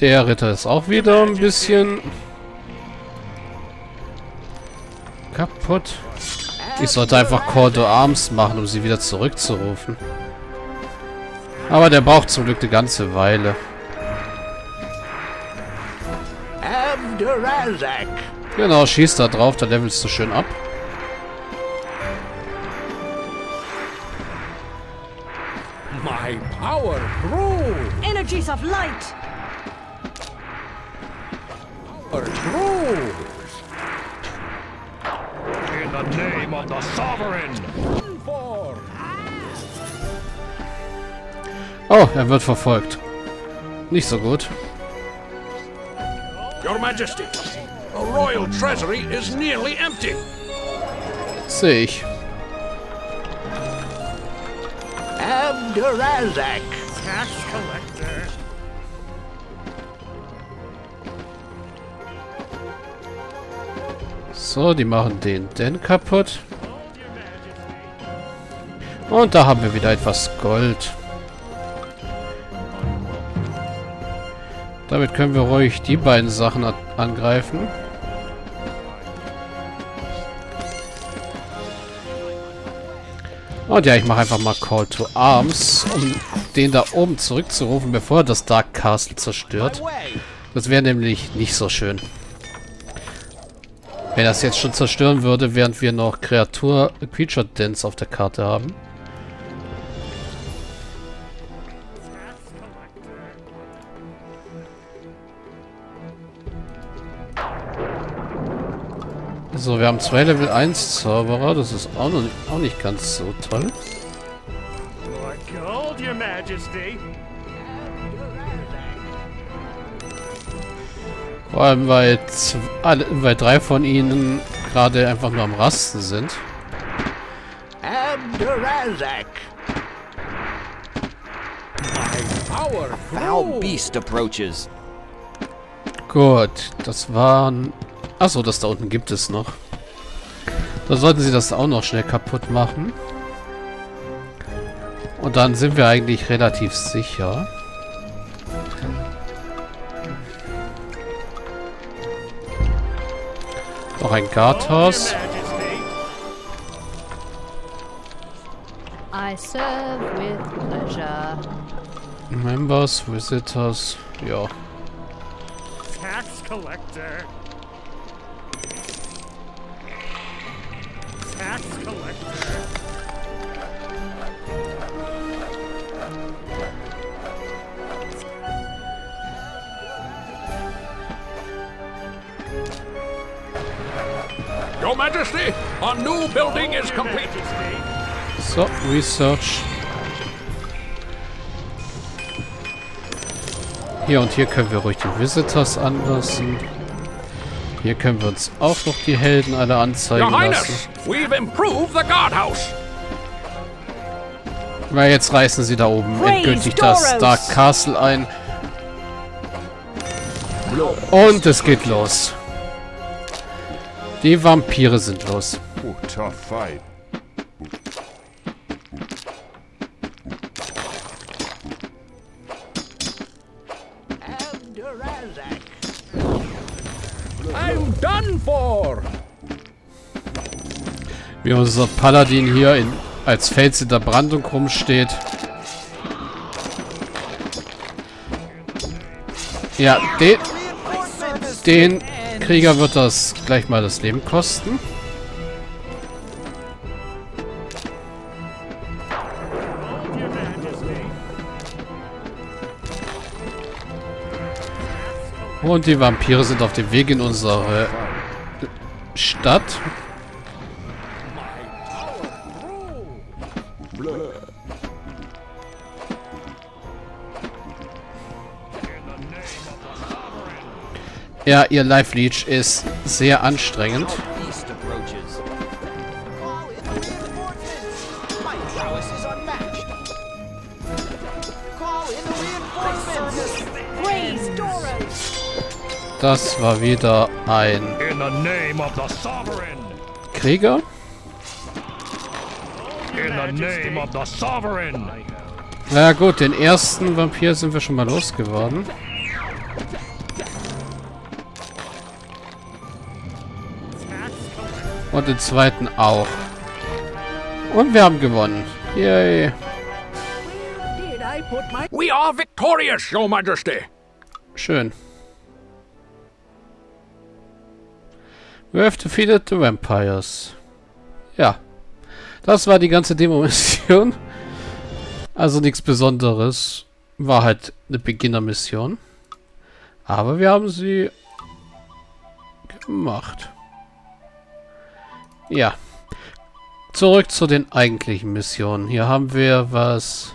Der Ritter ist auch wieder ein bisschen kaputt. Ich sollte einfach Cordo Arms machen, um sie wieder zurückzurufen. Aber der braucht zum Glück eine ganze Weile. Genau, schieß da drauf, da levelst du schön ab. My power grew. Energies of light. Power grows. In the name of the sovereign. Oh, er wird verfolgt. Nicht so gut. Your Majesty, the royal treasury is nearly empty. Sehe ich. Abdurazak, tax collector. So, die machen den kaputt. Und da haben wir wieder etwas Gold. Damit können wir ruhig die beiden Sachen angreifen. Und ja, ich mache einfach mal Call to Arms, um den da oben zurückzurufen, bevor er das Dark Castle zerstört. Das wäre nämlich nicht so schön. Wenn das jetzt schon zerstören würde, während wir noch Creature Dance auf der Karte haben. So, wir haben zwei Level 1 Zauberer, das ist auch nicht ganz so toll. Vor allem, weil drei von ihnen gerade einfach nur am Rasten sind. Gut, das waren... Achso, das da unten gibt es noch. Da sollten sie das auch noch schnell kaputt machen. Und dann sind wir eigentlich relativ sicher. Noch ein Guardhaus. I serve with pleasure. Members, Visitors, ja. Tax Collector. Your Majesty, our new building is complete. So, research. Hier und hier können wir ruhig die Visitors anlassen. Hier können wir uns auch noch die Helden alle anzeigen lassen. Na, jetzt reißen sie da oben endgültig das Dark Castle ein. Und es geht los. Die Vampire sind los. Wie unser Paladin hier als Fels in der Brandung rumsteht. Ja, den Krieger wird das gleich mal das Leben kosten. Und die Vampire sind auf dem Weg in unsere Stadt. Ja, ihr Life Leech ist sehr anstrengend. Das war wieder ein Krieger. Na gut, den ersten Vampir sind wir schon mal losgeworden. Und den zweiten auch. Und wir haben gewonnen. Yay. We are victorious, Your Majesty. Schön. We have defeated the vampires. Ja. Das war die ganze Demo-Mission. Also nichts Besonderes. War halt eine Beginner-Mission. Aber wir haben sie gemacht. Ja. Zurück zu den eigentlichen Missionen. Hier haben wir, was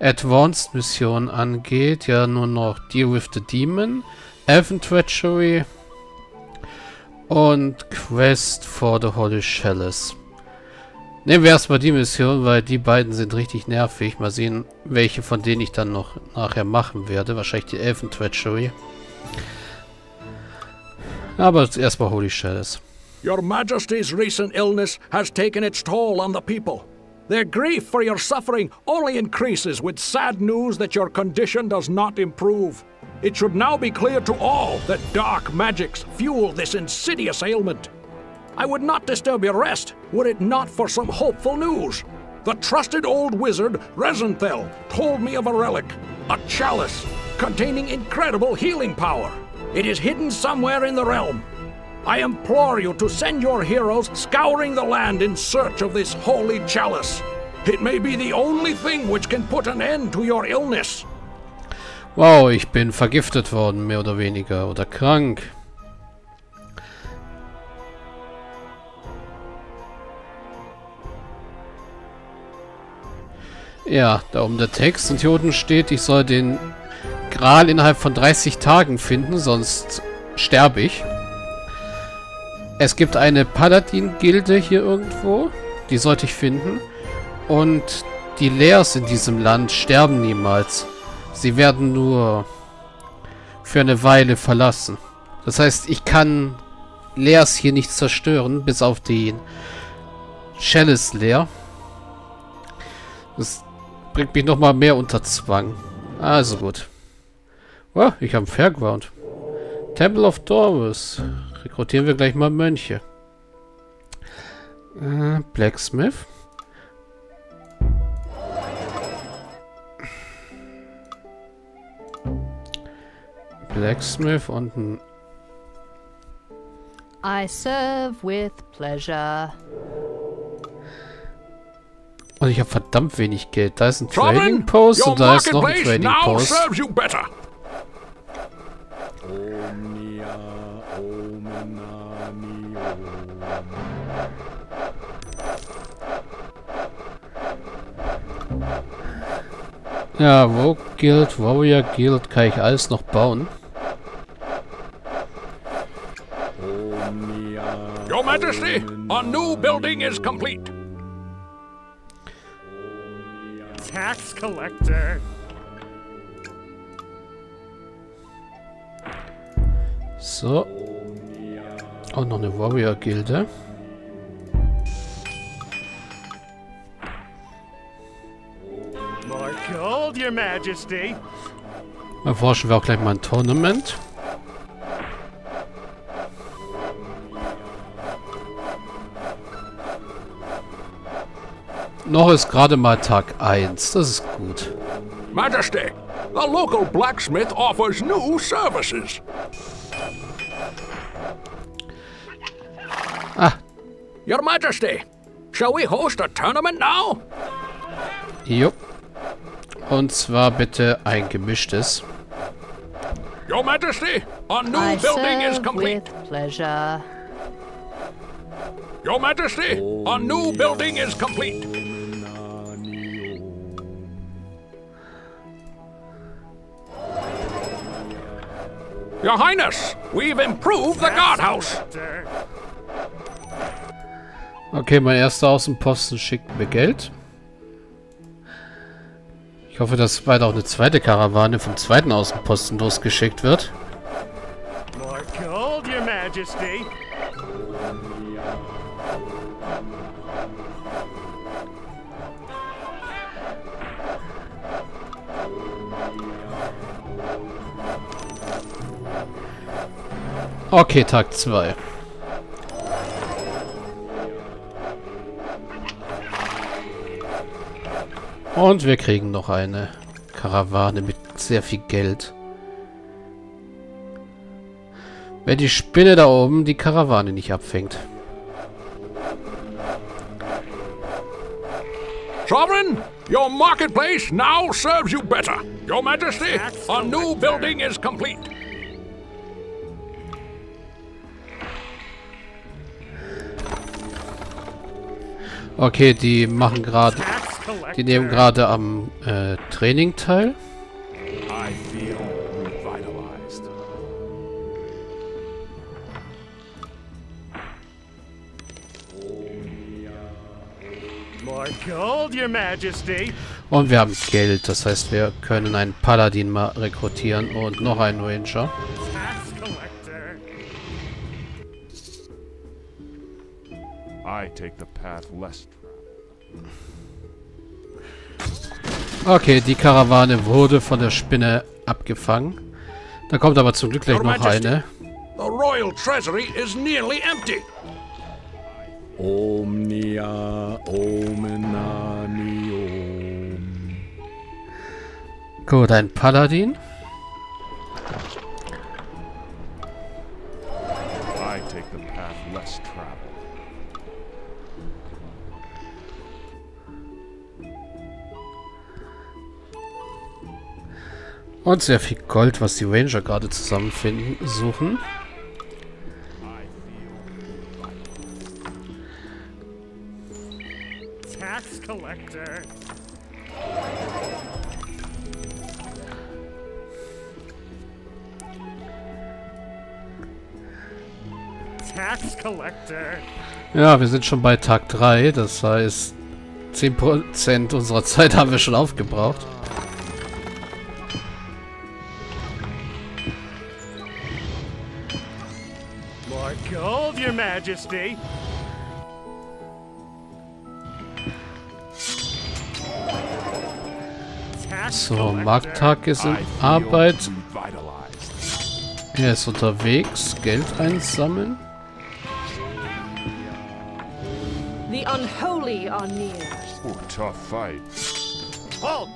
Advanced Missionen angeht, ja nur noch Deal with the Demon, Elven Treachery und Quest for the Holy Chalice. Nehmen wir erstmal die Mission, weil die beiden sind richtig nervig. Mal sehen, welche von denen ich dann noch nachher machen werde. Wahrscheinlich die Elfen Treachery. Aber jetzt erstmal Holy Chalice. Your Majesty's recent illness has taken its toll on the people. Their grief for your suffering only increases with sad news that your condition does not improve. It should now be clear to all that dark magics fuel this insidious ailment. I would not disturb your rest were it not for some hopeful news. The trusted old wizard, Resenthel, told me of a relic, a chalice, containing incredible healing power. It is hidden somewhere in the realm. I implore you to send your heroes scouring the land in search of this holy chalice. It may be the only thing which can put an end to your illness. Wow, ich bin vergiftet worden, mehr oder weniger, oder krank. Ja, da oben der Text und hier unten steht, ich soll den Gral innerhalb von 30 Tagen finden, sonst sterbe ich. Es gibt eine Paladin-Gilde hier irgendwo, die sollte ich finden. Und die Lairs in diesem Land sterben niemals. Sie werden nur für eine Weile verlassen. Das heißt, ich kann Lairs hier nicht zerstören, bis auf die Chalice-Lair. Das bringt mich nochmal mehr unter Zwang. Also gut. Oh, ich habe Fairground. Temple of Dorvus. Rekrutieren wir gleich mal Mönche. Blacksmith. Blacksmith und ein... I serve with pleasure. Und ich habe verdammt wenig Geld. Da ist ein Trading Post und da ist noch ein Trading Post. Ja, Warrior Guild kann ich alles noch bauen. Your Majesty, a new building is complete. Tax Collector. So. Auch noch eine Warrior-Gilde. More gold, Your Majesty. Erforschen wir auch gleich mal ein Tournament. Noch ist gerade mal Tag 1. Das ist gut. Majesty, the local blacksmith offers new services. Ah. Your Majesty, shall we host a tournament now? Jo. Und zwar bitte ein gemischtes. Your Majesty, a new building is complete. With pleasure. Your Majesty, a new building is complete. Your Highness, we've improved the guardhouse. Okay, mein erster Außenposten schickt mir Geld. Ich hoffe, dass bald auch eine zweite Karawane vom zweiten Außenposten losgeschickt wird. More gold, Your Majesty. Okay, Tag 2. Und wir kriegen noch eine Karawane mit sehr viel Geld. Wenn die Spinne da oben die Karawane nicht abfängt. Sovereign, your marketplace now serves you better. Your Majesty, a new building is complete. Okay, die machen gerade, die nehmen gerade am Training teil. Und wir haben Geld, das heißt, wir können einen Paladin mal rekrutieren und noch einen Ranger. Okay, die Karawane wurde von der Spinne abgefangen. Da kommt aber zum Glück gleich noch eine. Gut, ein Paladin. Und sehr viel Gold, was die Ranger gerade zusammenfinden, suchen. Ja, wir sind schon bei Tag 3, das heißt 10% unserer Zeit haben wir schon aufgebraucht. So, Markttag ist in Arbeit. Er ist unterwegs, Geld einsammeln. The unholy are near. Oh, tough fight. Halt!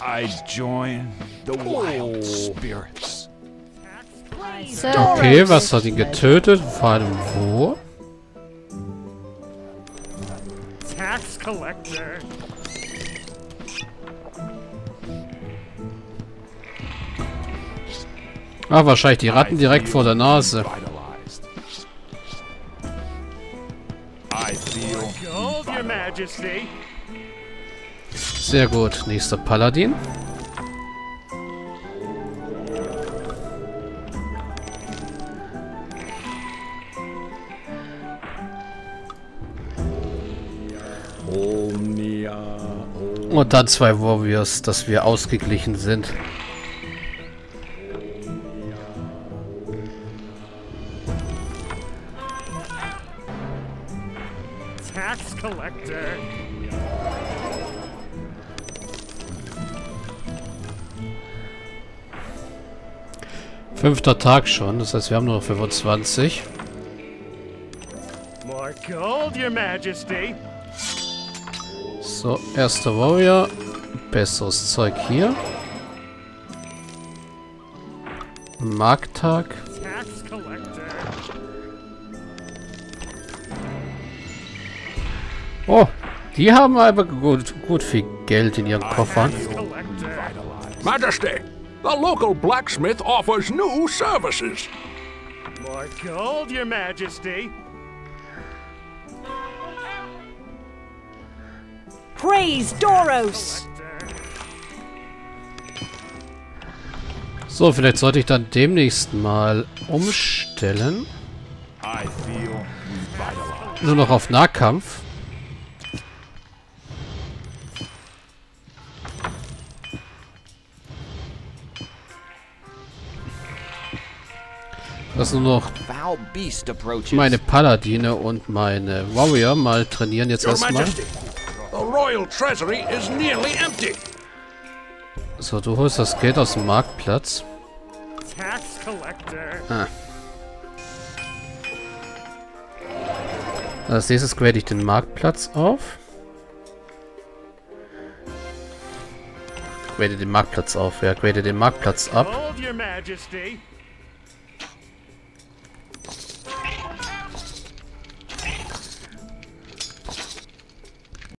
I join the wild spirits. Okay, was hat ihn getötet? Vor allem wo? Tax collector. Ah, wahrscheinlich die Ratten direkt vor der Nase. Sehr gut, nächster Paladin. Und dann 2 Warriors, dass wir ausgeglichen sind. Fünfter Tag schon, das heißt, wir haben nur noch 25. So, erster Warrior. Besseres Zeug hier. Markttag. Oh, die haben aber gut viel Geld in ihren Koffern. Majesty, the local blacksmith offers new services. More gold, your Majesty. Praise Doros. So, vielleicht sollte ich dann demnächst mal umstellen. Nur noch auf Nahkampf. Dass nur noch meine Paladine und meine Warrior mal trainieren jetzt erstmal. So, du holst das Geld aus dem Marktplatz. Ah. Als nächstes grade ich den Marktplatz auf. Grade den Marktplatz auf. Ja, grade den Marktplatz ab.